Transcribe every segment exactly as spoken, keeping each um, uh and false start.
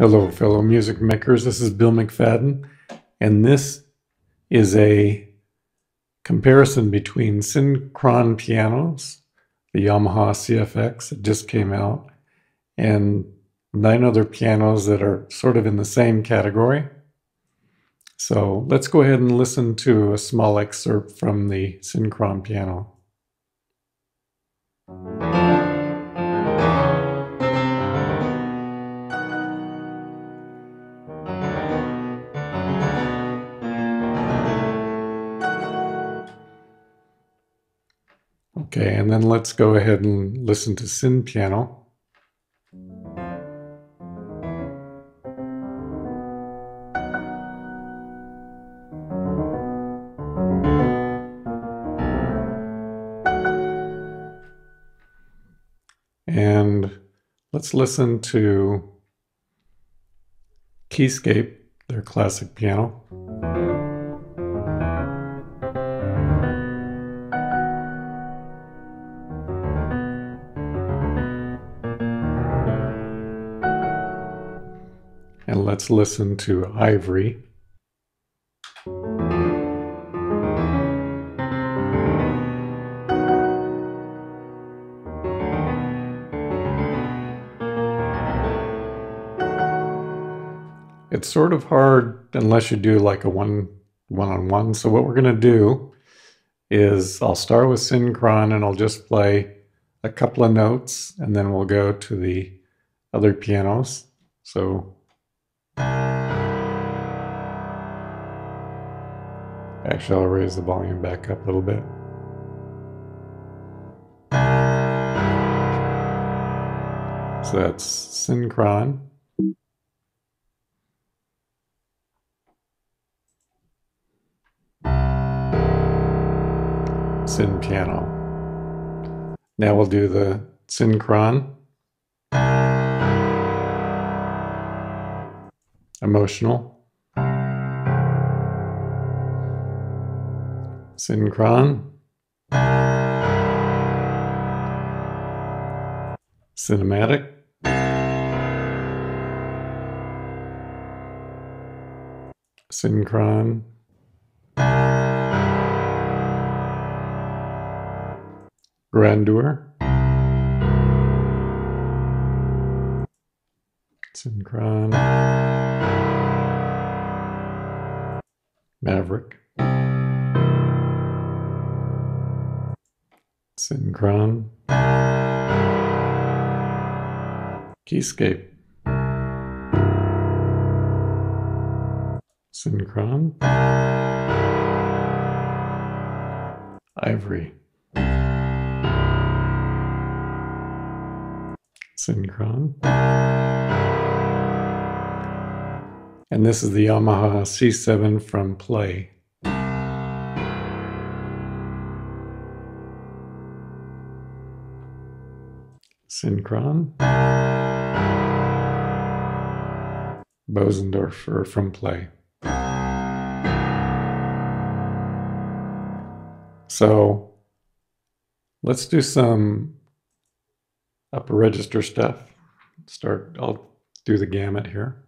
Hello, fellow music makers. This is Bill McFadden, and this is a comparison between Synchron Pianos, the Yamaha C F X that just came out, and nine other pianos that are sort of in the same category. So let's go ahead and listen to a small excerpt from the Synchron Piano. Okay, and then let's go ahead and listen to Cinepiano. And let's listen to Keyscape, their classic piano. And let's listen to Ivory. It's sort of hard unless you do like a one, one-on-one. So what we're going to do is I'll start with Synchron and I'll just play a couple of notes and then we'll go to the other pianos. So actually, I'll raise the volume back up a little bit. So that's Synchron. Cinepiano. Now we'll do the Synchron. Emotional. Synchron. Cinematic. Synchron. Grandeur. Synchron. Maverick. Synchron. Keyscape. Synchron. Ivory. Synchron. And this is the Yamaha C seven from Play. Synchron. Bösendorfer from Play. So let's do some upper register stuff. Start, I'll do the gamut here.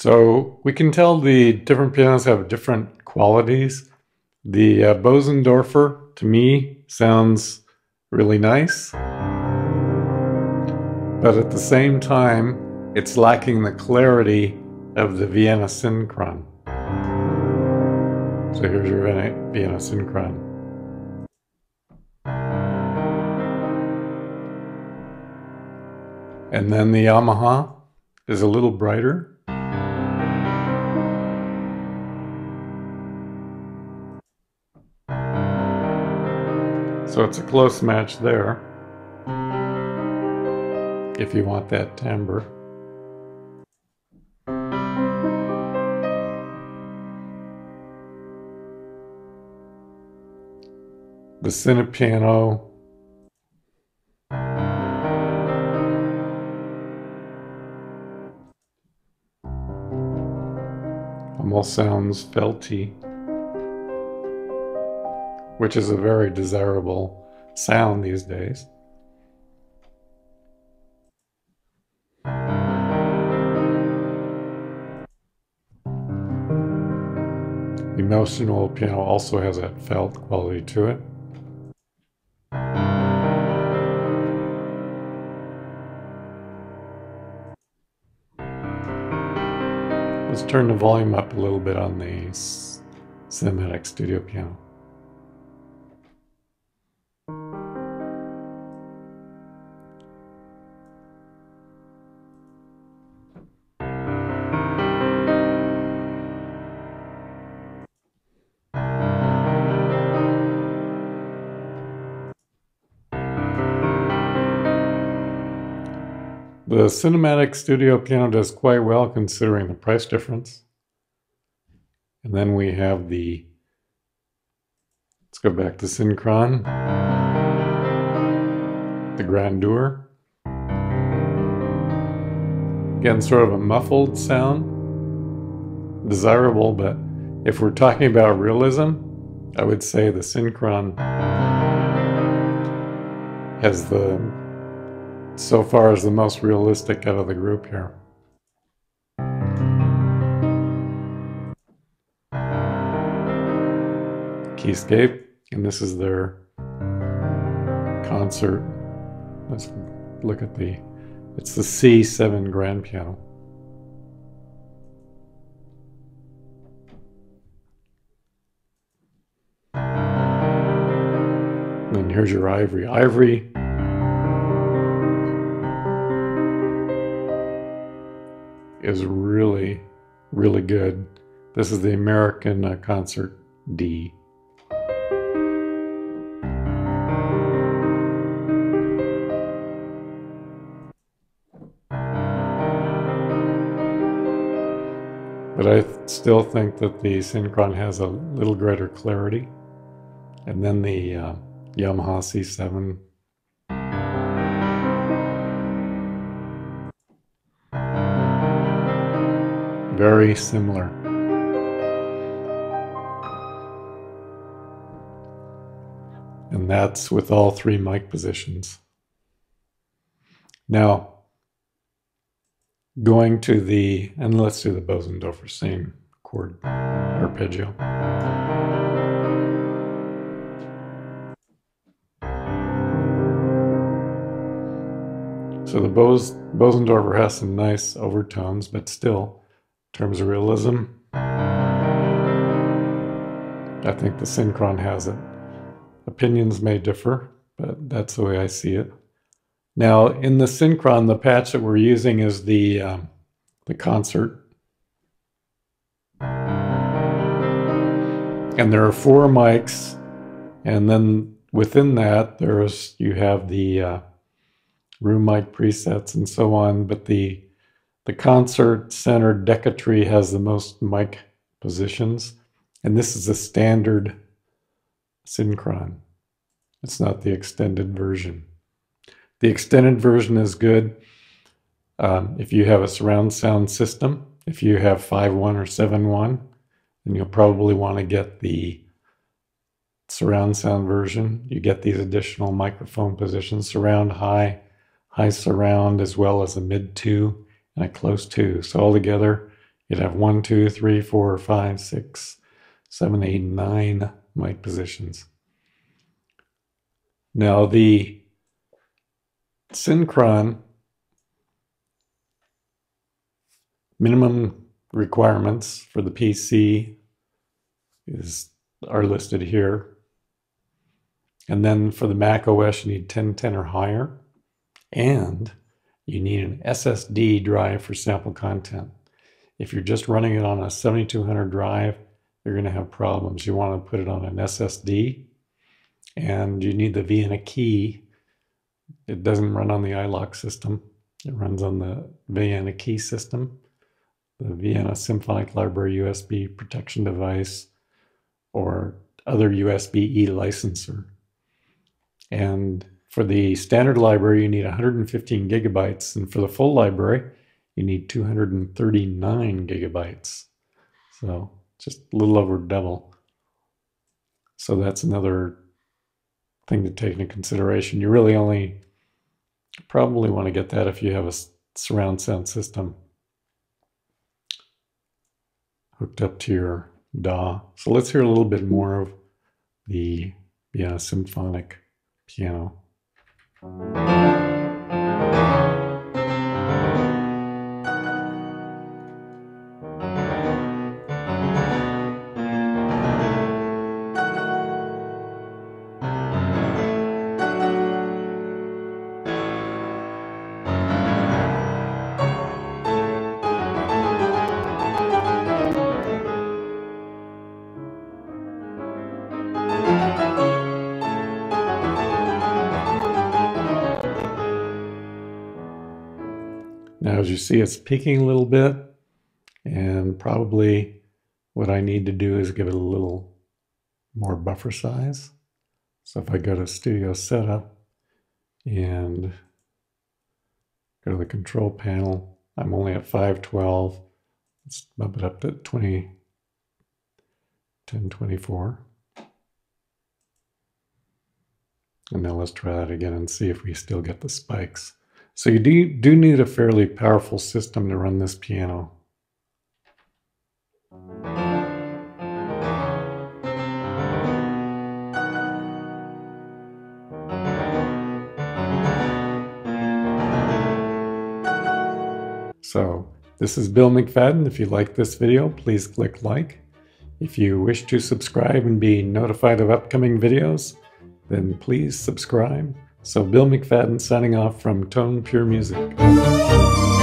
So we can tell the different pianos have different qualities. The uh, Bösendorfer, to me, sounds really nice, but at the same time, it's lacking the clarity of the Vienna Synchron. So here's your Vienna Synchron. And then the Yamaha is a little brighter. So it's a close match there, if you want that timbre. The Cinepiano. Almost sounds felty, which is a very desirable sound these days. Emotional piano also has that felt quality to it. Let's turn the volume up a little bit on the Cinematic Studio Piano. The Cinematic Studio Piano does quite well considering the price difference. And then we have the, let's go back to Synchron, the Grandeur. Again, sort of a muffled sound, desirable, but if we're talking about realism, I would say the Synchron has the so far is the most realistic out of the group here. Keyscape, and this is their concert. Let's look at the, it's the C seven grand piano. And here's your Ivory. Ivory is really, really good. This is the American uh, concert D. But I th still think that the Synchron has a little greater clarity. And then the uh, Yamaha C seven. Very similar. And that's with all three mic positions. Now, going to the, and let's do the Bösendorfer, same chord arpeggio. So the Bose, Bösendorfer has some nice overtones, but still, in terms of realism, I think the Synchron has it. Opinions may differ, but that's the way I see it. Now, in the Synchron, the patch that we're using is the, um, the concert. And there are four mics, and then within that, there's you have the uh, room mic presets and so on, but the The concert center Decca Tree has the most mic positions, and this is a standard Synchron. It's not the extended version. The extended version is good um, if you have a surround sound system. If you have five one or seven one, then you'll probably want to get the surround sound version. You get these additional microphone positions, surround high, high surround, as well as a mid two. And a close two. So altogether, You'd have one, two, three, four, five, six, seven, eight, nine mic positions. Now the Synchron minimum requirements for the P C is are listed here. And then for the Mac O S, you need ten ten or higher. And you need an S S D drive for sample content. If you're just running it on a seventy-two hundred drive, you're going to have problems. You want to put it on an S S D, and you need the Vienna key. It doesn't run on the iLock system. It runs on the Vienna key system, the Vienna Symphonic Library U S B protection device, or other U S B E licenser. And for the standard library, you need one hundred fifteen gigabytes, and for the full library, you need two hundred thirty-nine gigabytes. So just a little over double. So that's another thing to take into consideration. You really only probably want to get that if you have a surround sound system hooked up to your D A W. So let's hear a little bit more of the Vienna Symphonic Piano. As you see, it's peaking a little bit, and probably what I need to do is give it a little more buffer size. So if I go to Studio Setup and go to the Control Panel, I'm only at five twelve. Let's bump it up to ten twenty-four. And now let's try that again and see if we still get the spikes. So you do, do need a fairly powerful system to run this piano. So this is Bill McFadden. If you like this video, please click like. If you wish to subscribe and be notified of upcoming videos, then please subscribe. So Bill McFadden signing off from Tone Pure Music.